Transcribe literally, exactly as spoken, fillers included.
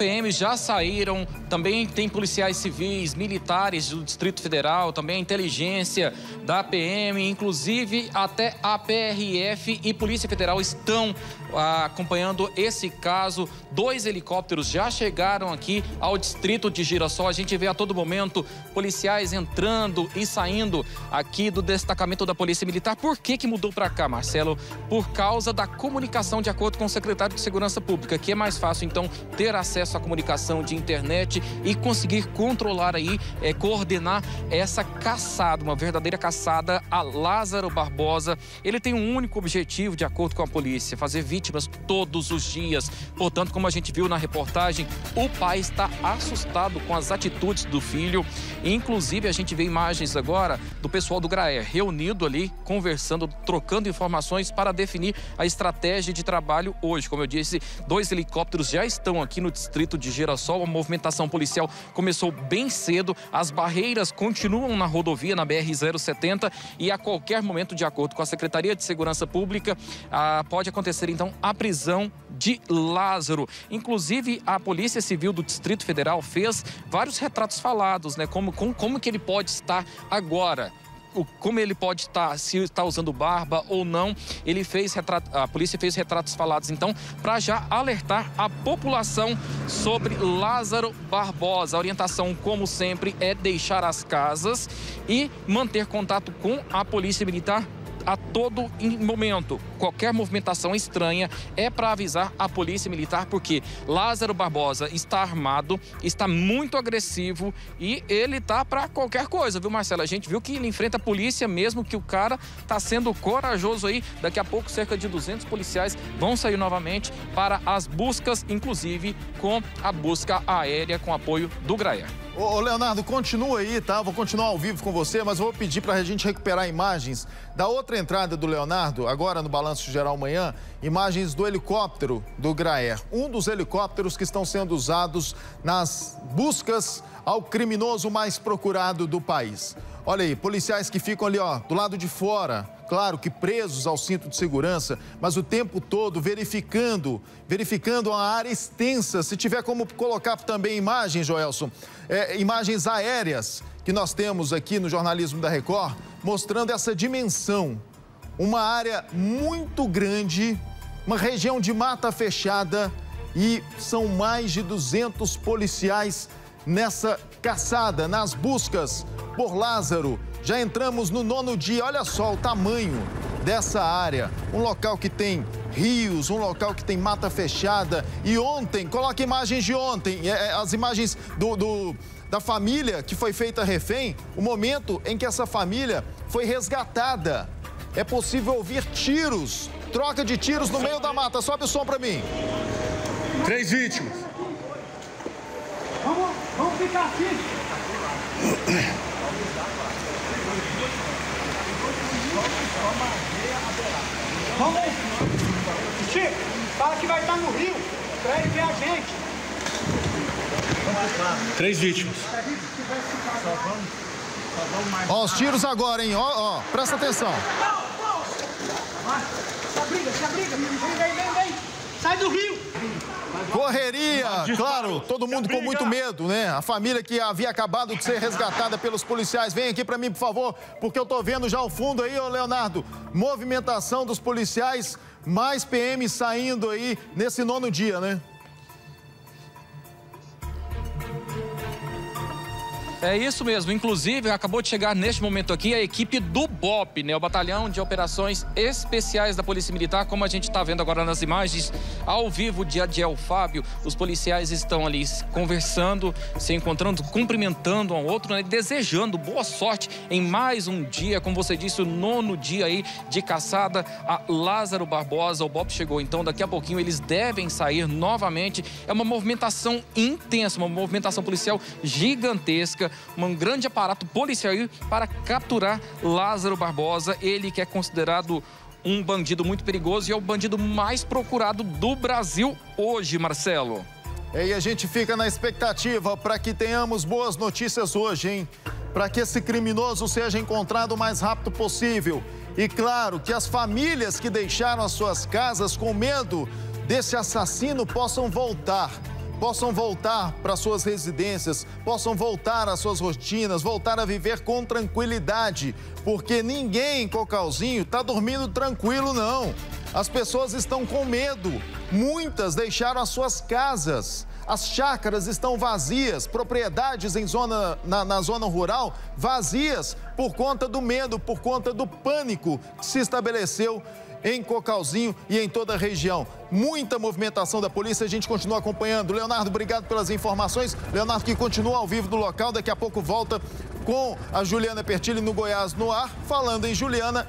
P M já saíram, também tem policiais civis, militares do Distrito Federal, também a inteligência da P M, inclusive até a P R F e Polícia Federal estão ah, acompanhando esse caso. Dois helicópteros já chegaram aqui ao Distrito de Girassol. A gente vê a todo momento policiais entrando e saindo aqui do destacamento da Polícia Militar. Por que que mudou para cá, Marcelo? Por causa da comunicação, de acordo com o secretário de Segurança Pública, que é mais fácil, então, ter acesso a comunicação de internet e conseguir controlar aí, é, coordenar essa caçada, uma verdadeira caçada a Lázaro Barbosa. Ele tem um único objetivo, de acordo com a polícia, fazer vítimas todos os dias. Portanto, como a gente viu na reportagem, o pai está assustado com as atitudes do filho. Inclusive, a gente vê imagens agora do pessoal do Graer reunido ali, conversando, trocando informações para definir a estratégia de trabalho hoje. Como eu disse, dois helicópteros já estão aqui no distrito de Girassol. A movimentação policial começou bem cedo, as barreiras continuam na rodovia, na B R zero setenta, e a qualquer momento, de acordo com a Secretaria de Segurança Pública, ah, pode acontecer então a prisão de Lázaro. Inclusive, a Polícia Civil do Distrito Federal fez vários retratos falados, né, como, como, como que ele pode estar agora. Como ele pode estar, se está usando barba ou não, ele fez retrato, a polícia fez retratos falados, então, para já alertar a população sobre Lázaro Barbosa. A orientação, como sempre, é deixar as casas e manter contato com a Polícia Militar a todo momento. Qualquer movimentação estranha é para avisar a Polícia Militar, porque Lázaro Barbosa está armado, está muito agressivo e ele tá para qualquer coisa, viu, Marcelo? A gente viu que ele enfrenta a polícia mesmo, que o cara tá sendo corajoso aí. Daqui a pouco, cerca de duzentos policiais vão sair novamente para as buscas, inclusive com a busca aérea, com apoio do Graer. Ô, Leonardo, continua aí, tá? Vou continuar ao vivo com você, mas vou pedir para a gente recuperar imagens da outra entrada do Leonardo, agora no Balanço Geral Manhã, imagens do helicóptero do Graer. Um dos helicópteros que estão sendo usados nas buscas ao criminoso mais procurado do país. Olha aí, policiais que ficam ali, ó, do lado de fora, claro que presos ao cinto de segurança, mas o tempo todo verificando, verificando a área extensa. Se tiver como colocar também imagens, Joelson, é, imagens aéreas que nós temos aqui no jornalismo da Record, mostrando essa dimensão. Uma área muito grande, uma região de mata fechada, e são mais de duzentos policiais nessa caçada, nas buscas por Lázaro. Já entramos no nono dia. Olha só o tamanho dessa área, um local que tem rios, um local que tem mata fechada. E ontem, coloca imagens de ontem, as imagens do, do, da família que foi feita refém, o momento em que essa família foi resgatada. É possível ouvir tiros, troca de tiros no meio da mata. Sobe o som pra mim. Três vítimas. Vamos, vamos ficar aqui. Vamos aí. Chico, fala que vai estar no rio pra ele ver a gente. Três vítimas. Só vamos. Ó, os tiros agora, hein? Ó, ó, presta atenção. Se abriga, se abriga. Vem, vem, vem. Sai do rio. Correria, claro, todo mundo com muito medo, né? A família que havia acabado de ser resgatada pelos policiais. Vem aqui pra mim, por favor, porque eu tô vendo já ao fundo aí, ô Leonardo, movimentação dos policiais, mais P M saindo aí nesse nono dia, né? É isso mesmo. Inclusive, acabou de chegar neste momento aqui a equipe do BOPE, né? O Batalhão de Operações Especiais da Polícia Militar, como a gente está vendo agora nas imagens, ao vivo de Adiel Fábio. Os policiais estão ali conversando, se encontrando, cumprimentando um ao outro, né? Desejando boa sorte em mais um dia, como você disse, o nono dia aí de caçada a Lázaro Barbosa. O BOPE chegou, então, daqui a pouquinho eles devem sair novamente. É uma movimentação intensa, uma movimentação policial gigantesca. Um grande aparato policial para capturar Lázaro Barbosa, ele que é considerado um bandido muito perigoso e é o bandido mais procurado do Brasil hoje, Marcelo. É, e a gente fica na expectativa para que tenhamos boas notícias hoje, hein? Para que esse criminoso seja encontrado o mais rápido possível. E claro, que as famílias que deixaram as suas casas com medo desse assassino possam voltar. possam voltar para suas residências, possam voltar às suas rotinas, voltar a viver com tranquilidade, porque ninguém em Cocalzinho está dormindo tranquilo, não. As pessoas estão com medo, muitas deixaram as suas casas, as chácaras estão vazias, propriedades em zona, na, na zona rural vazias por conta do medo, por conta do pânico que se estabeleceu em Cocalzinho e em toda a região. Muita movimentação da polícia, a gente continua acompanhando. Leonardo, obrigado pelas informações. Leonardo, que continua ao vivo do local, daqui a pouco volta com a Juliana Pertilli no Goiás no Ar. Falando em Juliana,